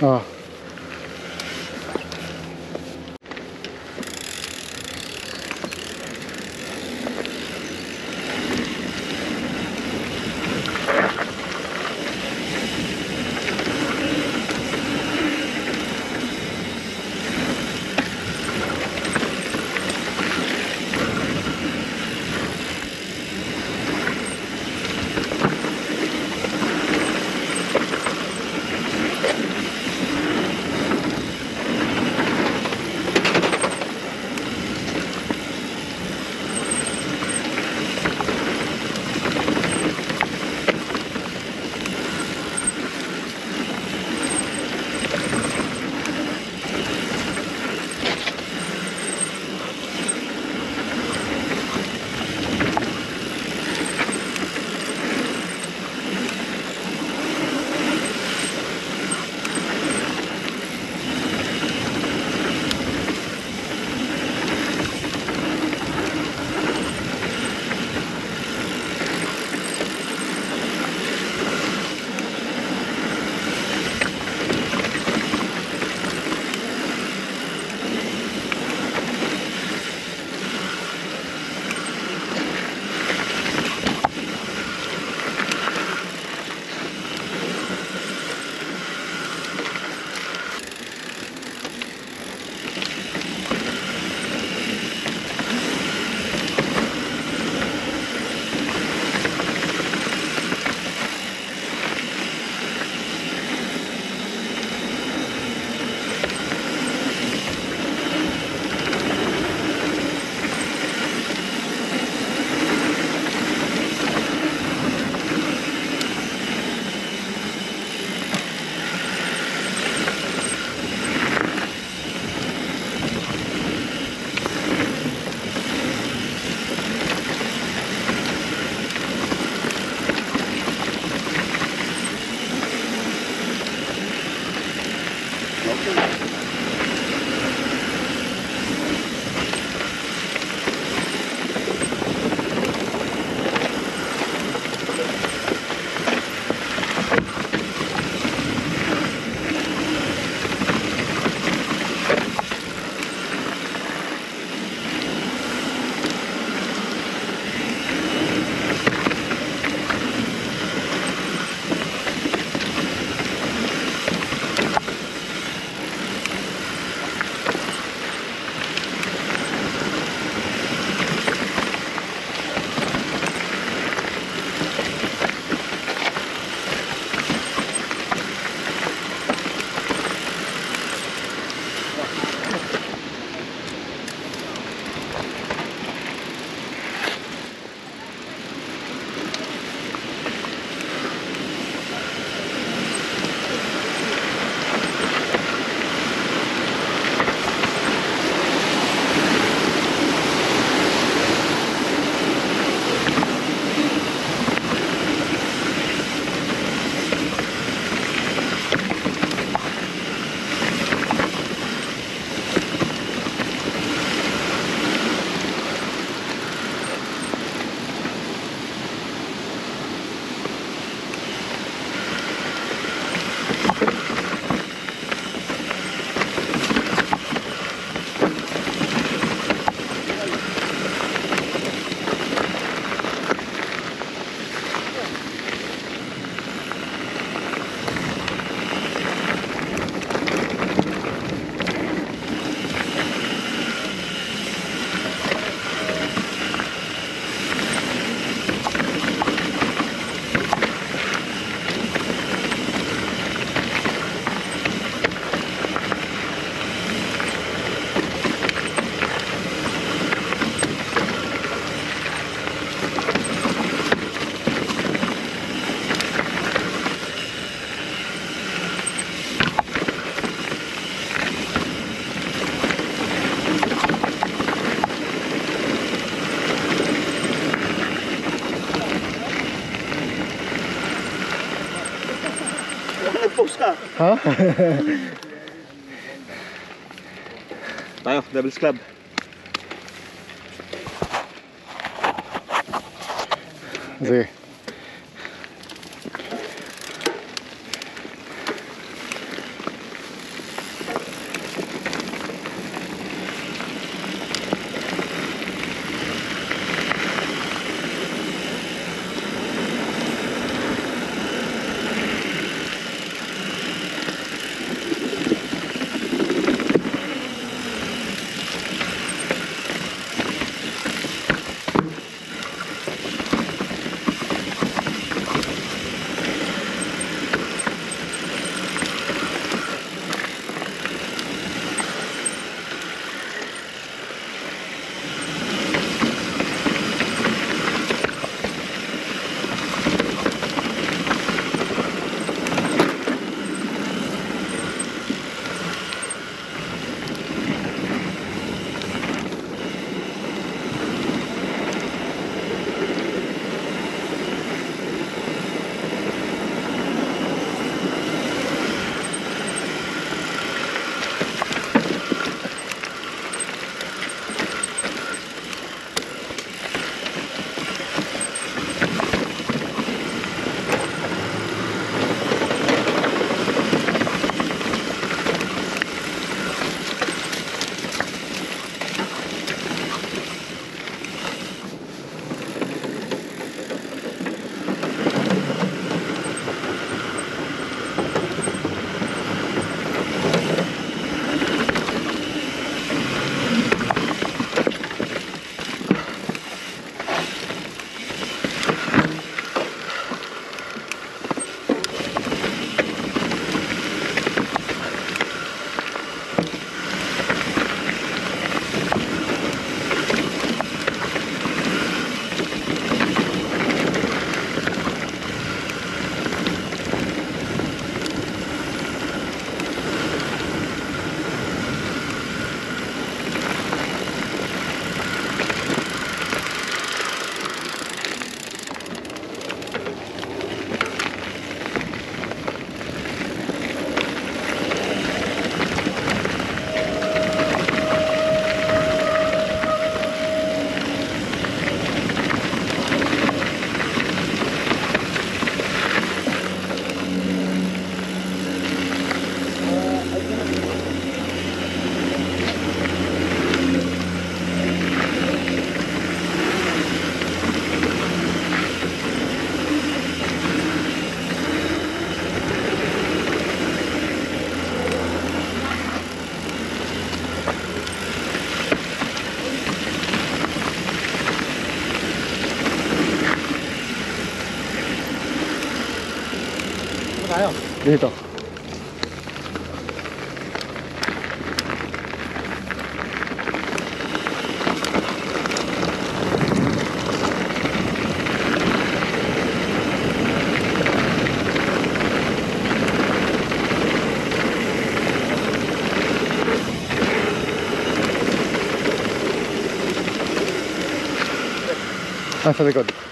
Oh. Huh? Tayo, Devil's Club. Sige. dito. That's very good.